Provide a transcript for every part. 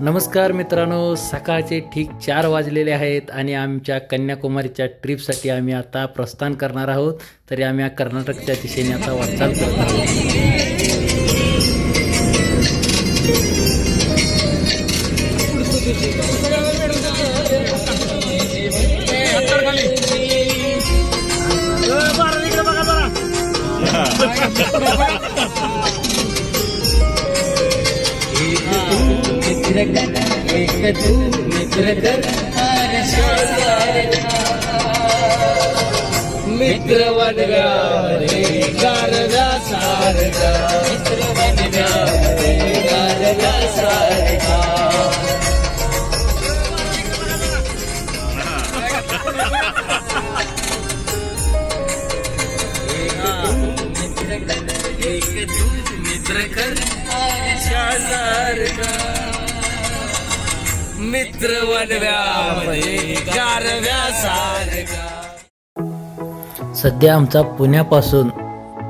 नमस्कार मित्रांनो, सकाळचे ठीक 4 वाजलेले आहेत आणि आमच्या कन्याकुमारीच्या ट्रिपसाठी आम्ही आता प्रस्थान करणार आहोत। तरी आम्ही कर्नाटकच्या दिशेने आता वाटचाल करत आहोत। सध्या आमचा पुण्यापासून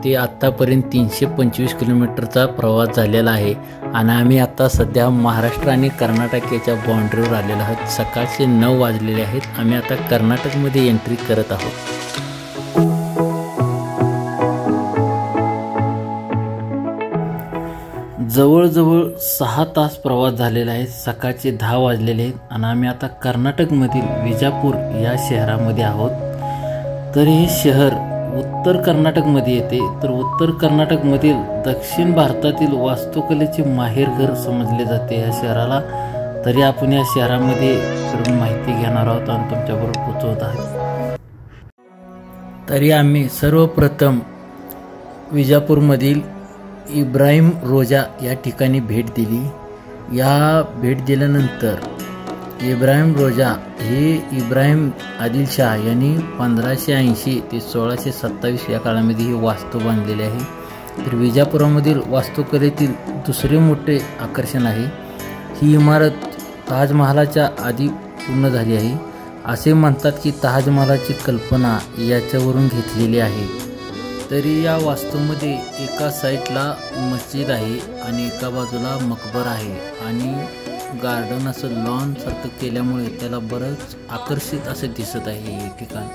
ते आतापर्यंत 325 किलोमीटरचा प्रवास झालेला आहे आणि आम्ही आता सध्या महाराष्ट्र आणि कर्नाटकच्या बाउंड्रीवर आलेलो आहोत। सकाळचे 9 वाजलेले आहेत। आम्ही आता कर्नाटकमध्ये एंट्री करत आहोत। जवळजवळ 6 तास प्रवास झालेला आहे। सकाळचे 10 वाजलेले आहेत आणि आम्ही आता कर्नाटकमधील विजापूर या शहरामध्ये आहोत। तर हे शहर उत्तर कर्नाटकमध्ये येते। तर उत्तर कर्नाटकमधील दक्षिण भारतातील वास्तुकलेचे माहेरघर समजले जाते या शहराला। तरी आपण या शहरामध्ये फिरून माहिती घेणार आहोत आणि तुमच्याबरोबर पोहोचवत आहोत। तरी आम्ही सर्वप्रथम विजापूरमधील इब्राहिम रोजा या ठिकाणी भेट दिली। या भेट दिल्यानंतर इब्राहिम रोजा हे इब्राहिम आदिल शाह यांनी 1580 ते 1627 या काळामध्ये हे वास्तू बांधलेले आहे। तर विजापुरामधील वास्तुकलेतील दुसरे मोठे आकर्षण आहे। ही इमारत ताजमहालाच्या आधी पूर्ण झाली आहे। असे म्हणतात की ताजमहालाची कल्पना याच्यावरून घेतलेली आहे। तरी या वास्तूमध्ये एका साईडला मस्जिद आहे आणि एका बाजूला मकबर आहे आणि गार्डन असं लॉनसारखं केल्यामुळे त्याला बरंच आकर्षित असं दिसत आहे हे ठिकाण।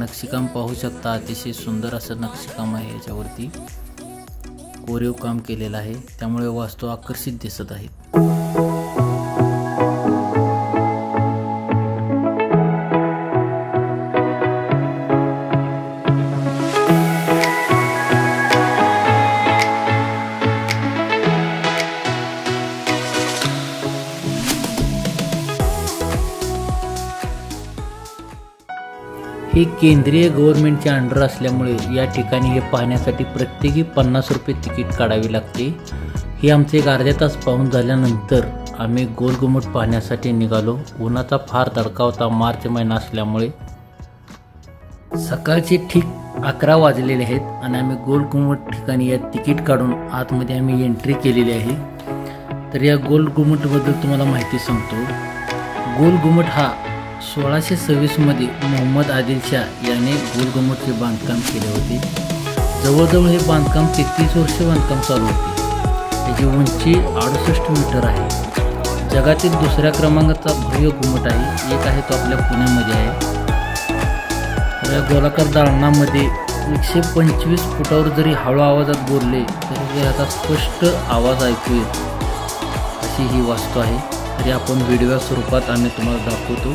नक्षीकाम पाहू शकता, अतिशय सुंदर असं नक्षीकाम आहे। याच्यावरती कोरीव काम केलेलं आहे त्यामुळे वास्तू आकर्षित दिसत आहेत। हे केंद्रीय गव्हर्नमेंटच्या अंडर असल्यामुळे या ठिकाणी हे पाहण्यासाठी प्रत्येकी 50 रुपये तिकीट काढावी लागते। हे आमचे एक अर्ध्या तास पाहून झाल्यानंतर आम्ही गोल गुंबज पाहण्यासाठी निघालो। उन्हाचा फार तडका होता, मार्च महिना असल्यामुळे। सकाळचे ठीक 11 वाजलेले आहेत आणि आम्ही गोल गुंबज ठिकाणी या तिकीट काढून आतमध्ये आम्ही एंट्री केलेली आहे। तर या गोल गुंबजबद्दल तुम्हाला माहिती सांगतो। गोल गुंबज हा 1626 मध्ये मोहम्मद आदिलशाह याने गोल गुंबजचे बांधकाम केले होते। जवळजवळ हे बांधकाम 33 वर्ष बांधकाम चालू होते। त्याची उंची 68 मीटर आहे। जगातील दुसऱ्या क्रमांकाचा भव्य गुंबज आहे। एक आहे तो आपल्या पुण्यामध्ये आहे। या गोलाकार दालनामध्ये 125 फुटावर जरी हळू आवाजात बोलले तरी याचा स्पष्ट आवाज ऐकू येतो अशी ही वास्तू आहे। तरी आपण व्हिडिओ स्वरूपात आम्ही तुम्हाला दाखवतो।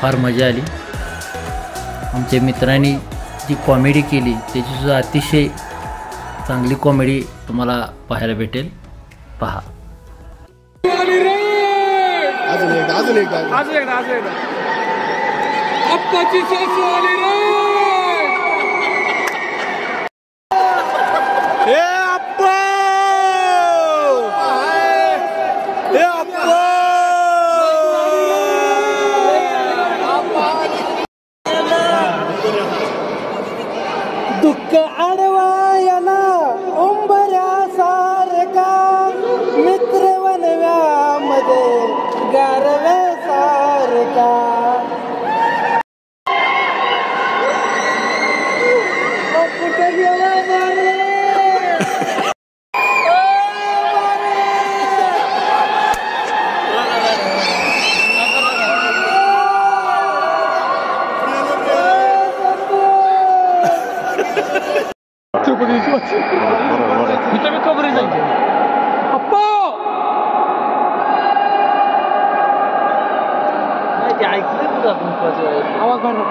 फार मजा आली। आमच्या मित्रांनी जी कॉमेडी केली त्याचीसुद्धा अतिशय चांगली कॉमेडी तुम्हाला पाहायला भेटेल। पहा हीटर में कवरेज आई है अप्पा मैं क्या ऐकलं तुझा तुमचा आवाज बंद कर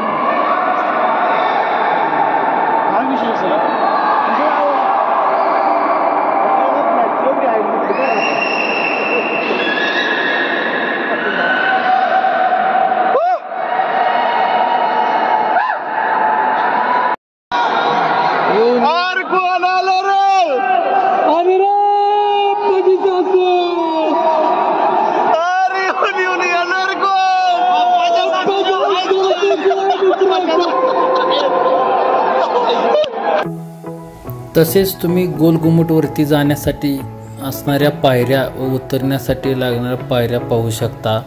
काय विषय सर म्हणजे आवाज नाही एवढी ऐकली तसेच तुम्ही गोल गुंबजवरती जाण्यासाठी असणाऱ्या पायऱ्या व उतरण्यासाठी लागणाऱ्या पायऱ्या पाहू शकता.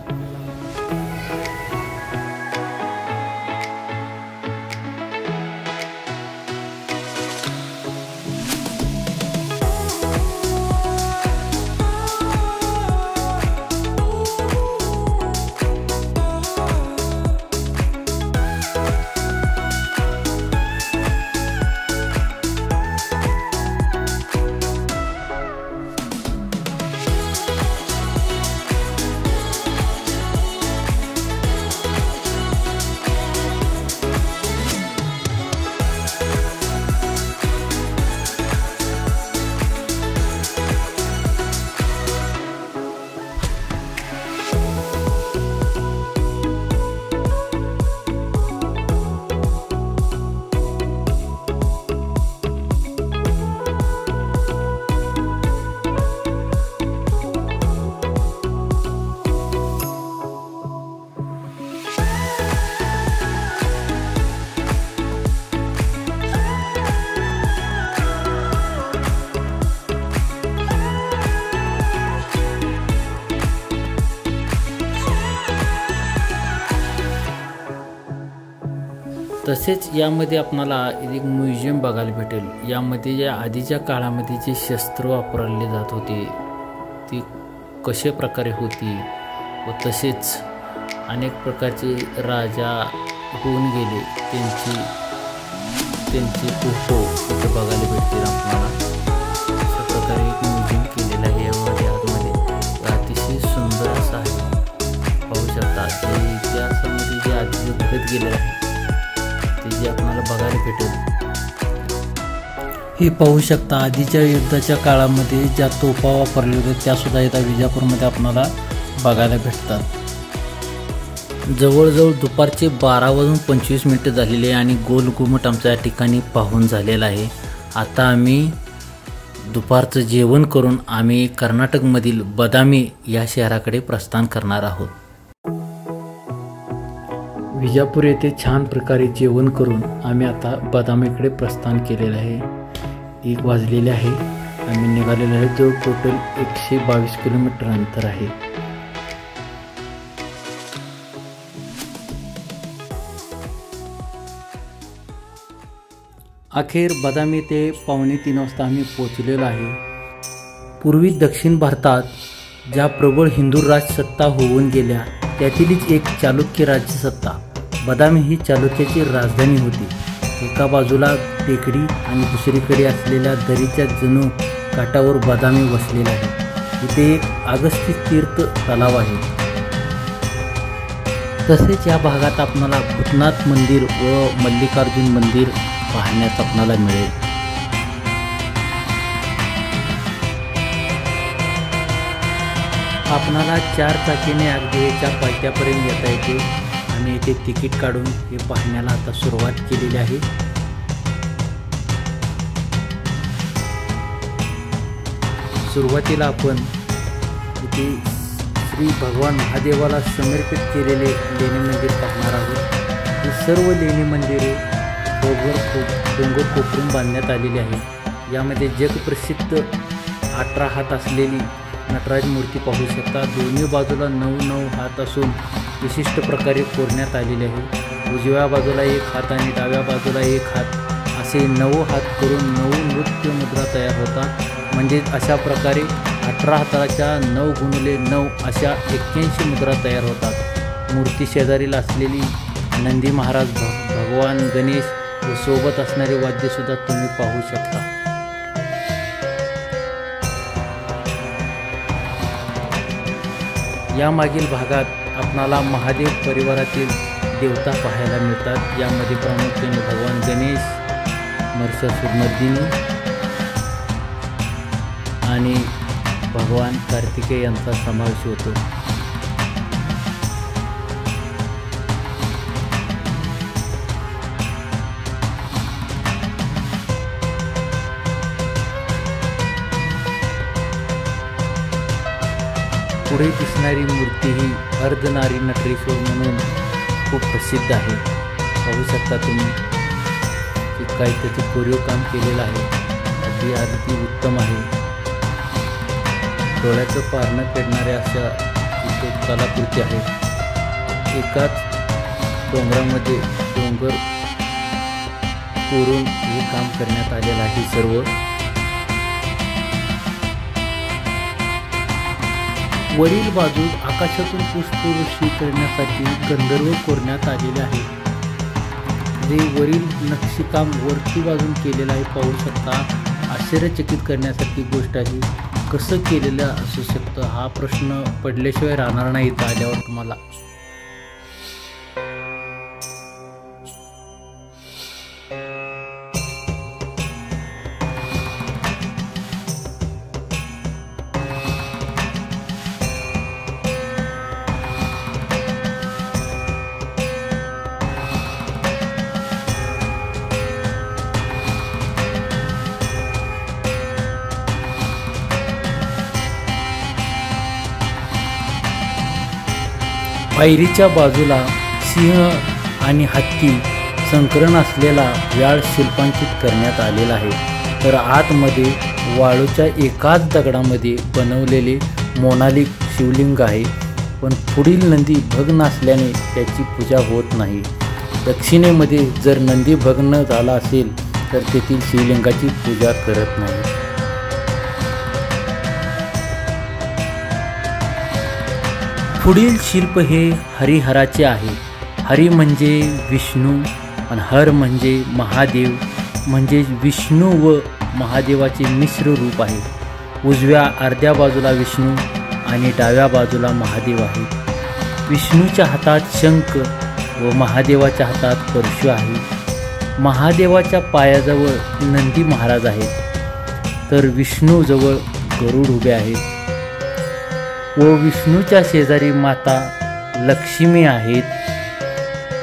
तसेच यामध्ये आपल्याला एक म्युझियम बघायला भेटेल. यामध्ये या आधीच्या काळामध्ये जे शस्त्र वापरले जात होते ती कशा प्रकारे होती व तसेच अनेक प्रकारचे राजा होऊन गेले त्यांची फोटो इथे बघायला भेटतील आपल्याला. अशा प्रकारे एक म्युझियम केलेलं आहे यामध्ये आतमध्ये अतिशय सुंदर असं आहे पाहू शकता. जे इतिहासामध्ये जे आधी घडत गेलेलं आहे जी आपल्याला बघायला भेटेल. हे पाहू शकता आधीच्या युद्धाच्या काळामध्ये ज्या तोफा वापरल्या होत्या त्यासुद्धा इथं विजापूरमध्ये आपल्याला बघायला भेटतात. जवळजवळ दुपारचे 12:25 झालेले आणि गोल घुमट आमच्या ठिकाणी पाहून झालेला आहे. आता आम्ही दुपारचं जेवण करून आम्ही कर्नाटकमधील बदामी या शहराकडे प्रस्थान करणार आहोत. विजापूर येथे छान प्रकारे जेवण करून आम्ही आता बदामीकडे प्रस्थान केलेलं आहे. 1 वाजलेले आहे आम्ही निघालेलो आहे जो टोटल 122 किलोमीटर अंतर आहे. अखेर बदामी ते 2:45 आम्ही पोचलेलो आहे. पूर्वी दक्षिण भारतात ज्या प्रबळ हिंदू राजसत्ता होऊन गेल्या त्यातीलच एक चालुक्य राज्यसत्ता बदामी ही चालुक्याची राजधानी होती. एका बाजूला टेकडी आणि दुसरीकडे असलेल्या दरीच्या जणू काठावर बदामी वसलेला आहे. इथे एक अगस्ती तीर्थ तलाव आहे. तसेच या भागात आपणाला भूतनाथ मंदिर व मल्लिकार्जुन मंदिर पाहण्यास आपणाला मिळेल. आपणाला 4 चाकीने आगदेवीच्या पायथ्यापर्यंत येता येते आणि इथे तिकीट काढून हे पाहण्याला आता सुरुवात केलेली आहे. सुरुवातीला आपण इथे श्री भगवान महादेवाला समर्पित केलेले लेणी मंदिर पाहणार आहोत. ही सर्व लेणी मंदिरे डोंगर कोपरून बांधण्यात आलेली आहे. यामध्ये जगप्रसिद्ध 18 हात असलेली नटराज मूर्ती पाहू शकता. दोन्ही बाजूला 9 हात असून विशिष्ट प्रकारे कोरण्यात आलेले आहे. उजव्या बाजूला 1 हात आणि डाव्या बाजूला 1 हात असे 9 हात करून 9 नृत्य मुद्रा तयार होता. म्हणजे अशा प्रकारे 18 हाताच्या 9 गुणिले 9 अशा 81 मुद्रा तयार होतात. मूर्ती शेजारील असलेली नंदी महाराज भगवान गणेश व सोबत असणारे वाद्यसुद्धा तुम्ही पाहू शकता. यामागील भागात आपणाला महादेव परिवारातील देवता पाहायला मिळतात। यामध्ये प्रामुख्याने भगवान गणेश, महिषासुर मर्दिनी आणि भगवान कार्तिकेय यांचा समावेश होतो। पुढे दिसणारी मूर्ती ही अर्धनारी नटरेश्वर म्हणून खूप प्रसिद्ध आहे। पाहू शकता तुम्ही की काही त्याचे कोरीव काम केलेलं आहे, अगदी अगदी उत्तम आहे। डोळ्याचं पारणं फेडणाऱ्या अशा इथे कलाकृती आहेत। एकाच डोंगरामध्ये डोंगर कोरून हे काम करण्यात आलेलं आहे सर्व। वरील बाजूस आकाशातून पुष्पवृष्टी करण्यासाठी गंधर्व कोरण्यात आलेले आहे। जे वरील नक्षीकाम वरती बाजून केलेलं आहे पाहू शकता। आश्चर्यचकित करण्यासारखी गोष्ट आहे। कसं केलेलं असू शकतं हा प्रश्न पडल्याशिवाय राहणार नाही इथं आल्यावर तुम्हाला। पायरीच्या बाजूला सिंह आणि हत्ती संकरण असलेला व्याळ शिल्पांकित करण्यात आलेला आहे। तर आतमध्ये वाळूच्या एकाच दगडामध्ये बनवलेले मोनालिक शिवलिंग आहे, पण पुढील नंदी भग्न असल्याने त्याची पूजा होत नाही। दक्षिणेमध्ये जर नंदी भग्न झाला असेल तर तेथील शिवलिंगाची पूजा करत नाही। पुढील शिल्प हे हरिहराचे आहे। हरि म्हणजे विष्णू आणि हर म्हणजे महादेव, म्हणजे विष्णू व महादेवाचे मिश्र रूप आहे। उजव्या अर्ध्या बाजूला विष्णू आणि डाव्या बाजूला महादेव आहे। विष्णूच्या हातात शंख व महादेवाच्या हातात परशु आहे। महादेवाच्या पायाजवळ नंदी महाराज आहेत, तर विष्णूजवळ गरुड उभे आहेत व विष्णूच्या शेजारी माता लक्ष्मी आहेत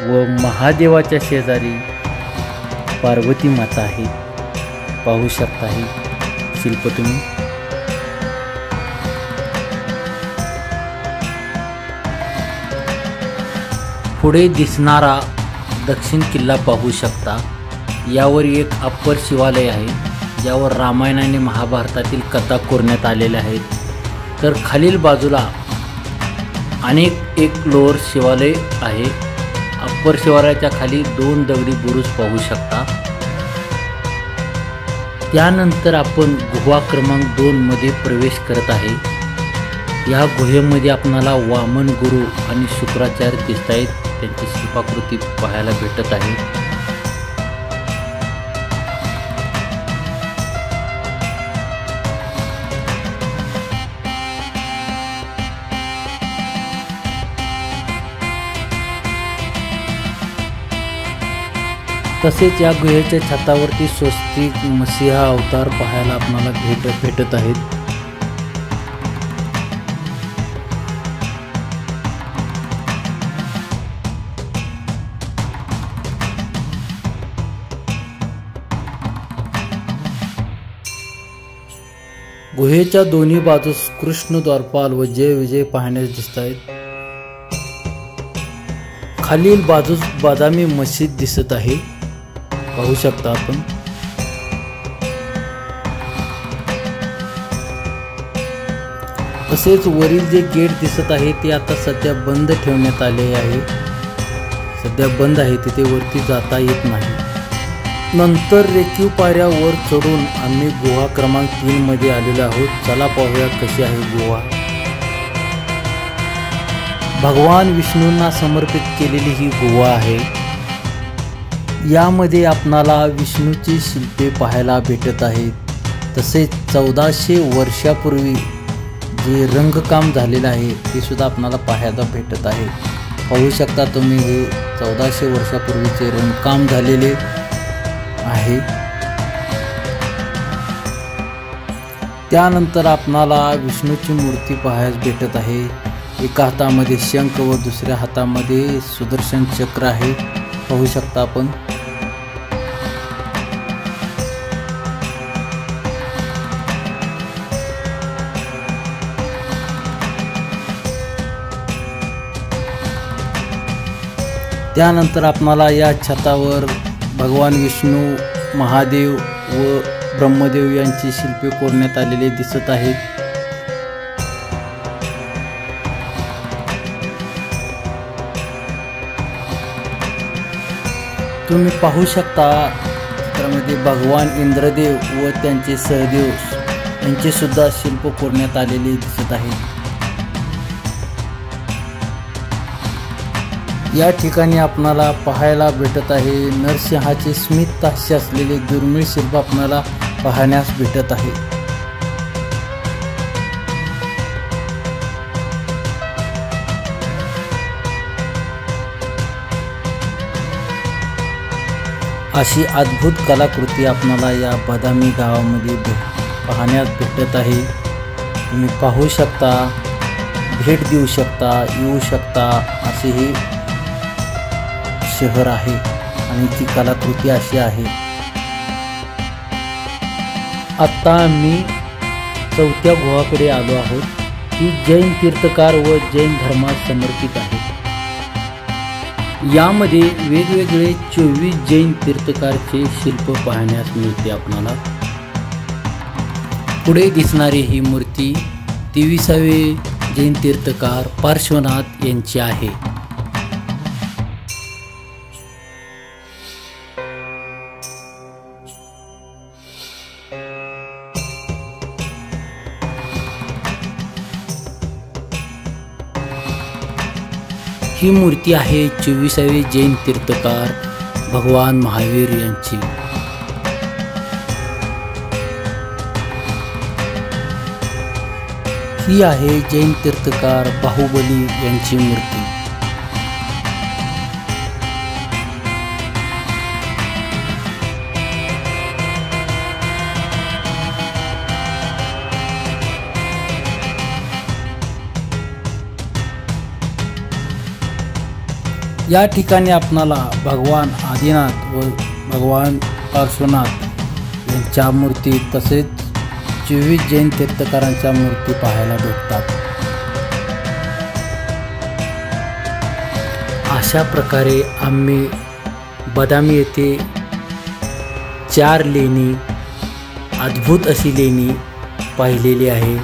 व महादेवाच्या शेजारी पार्वती माता आहे। पाहू शकता हे शिल्प तुम्ही। पुढे दिसणारा दक्षिण किल्ला पाहू शकता। यावर एक अप्पर शिवालय आहे, यावर रामायण आणि महाभारतातील कथा कोरण्यात आलेल्या आहेत। तर खालील बाजूला अनेक एक लोअर शिवालय आहे। अप्पर शिवालयाच्या खाली दोन दगडी बुरुज पाहू शकता। त्यानंतर आपण गुहा क्रमांक 2 मध्ये प्रवेश करत आहे। या गुहेमध्ये आपणाला वामन गुरु आणि शुक्राचार्य दिसत आहेत, त्यांची शिल्पाकृती पाहायला भेटत आहे। तसेच या गुहेच्या छतावरती स्वस्तिक मसीहा अवतार पाहायला आपल्याला भेटत आहेत। गुहेच्या दोन्ही बाजूस कृष्ण द्वारपाल व जय विजय पाहण्यास दिसत आहेत। खालील बाजूस बादामी मशीद दिसत आहे, पाहू शकता आपण। तसेच वरील जे गेट दिसत आहे ते आता सध्या बंद ठेवण्यात आले आहे, सध्या बंद आहे, तिथे वरती जाता येत नाही। नंतर रेखीव पायऱ्या वर चढून आम्ही गुहा क्रमांक 3 मध्ये आलेलो आहोत। चला पाहूया कशी आहे गुहा। भगवान विष्णूंना समर्पित केलेली ही गुहा आहे। यामध्ये आपणाला विष्णूची शिल्पे पाहायला भेटत आहेत। तसेच 1400 वर्षापूर्वी जे रंगकाम झालेलं आहे ते सुद्धा आपल्याला पाहायला भेटत आहे। पाहू शकता तुम्ही हे 1400 वर्षापूर्वीचे रंगकाम झालेले आहे। त्यानंतर आपल्याला विष्णूची मूर्ती पाहायला भेटत आहे। एका हातामध्ये शंख व दुसऱ्या हातामध्ये सुदर्शन चक्र आहे। पाहू शकता आपण त्यानंतर आपणाला या छतावर भगवान विष्णू महादेव व ब्रह्मदेव यांची शिल्पे कोरण्यात आलेली दिसत आहेत। तुम्ही पाहू शकता चित्रामध्ये भगवान इंद्रदेव व त्यांचे सहदेव यांचे सुद्धा शिल्प कोरण्यात आलेले दिसत आहे। या ठिकाणी आपणाला पाहायला भेटत आहे नरसिंहाचे स्मित हास्य असलेले दुर्मिळ शिल्प आपणाला पाहण्यास भेटत आहे। अशी अद्भुत कलाकृती आपल्याला या बदामी गावामध्ये पाहण्यास भेटत आहे। तुम्ही पाहू शकता, भेट देऊ शकता, येऊ शकता असे हे शहर आहे आणि ती कलाकृती अशी आहे। आत्ता मी चौथ्या गुहाकडे आलो आहोत। ही जैन तीर्थकार व जैन धर्मास समर्पित आहे। यामध्ये वेगवेगळे 24 जैन तीर्थकारचे शिल्प पाहण्यास मिळते। आपल्याला पुढे दिसणारी ही मूर्ती 23वे जैन तीर्थकार पार्श्वनाथ यांची आहे। ही मूर्ती आहे 24वे जैन तीर्थकार भगवान महावीर यांची। ही आहे जैन तीर्थकार बाहुबली यांची मूर्ती। या ठिकाणी आपणाला भगवान आदिनाथ व भगवान पार्श्वनाथ यांच्या मूर्ती तसेच 24 जैन तीर्थकारांच्या मूर्ती पाहायला भेटतात। अशा प्रकारे आम्ही बदामी येथे 4 लेणी, अद्भुत अशी लेणी पाहिलेली आहे।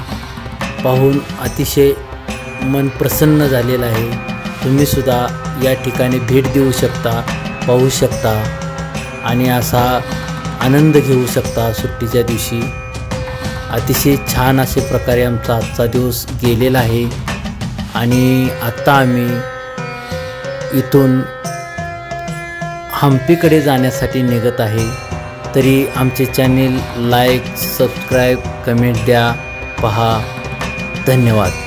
पाहून अतिशय मन प्रसन्न झालेलं आहे। तुम्ही सुद्धा या ठिकाणी भेट देऊ शकता, पाहू शकता आणि असा आनंद घेऊ शकता सुट्टीच्या दिवशी। अतिशय छान असे प्रकारे आमचा आजचा दिवस गेलेला आहे आणि आत्ता आम्ही इथून हम्पीकडे जाण्यासाठी निघत आहे। तरी आमचे चॅनेल लाईक, सबस्क्राईब, कमेंट द्या, पहा, धन्यवाद।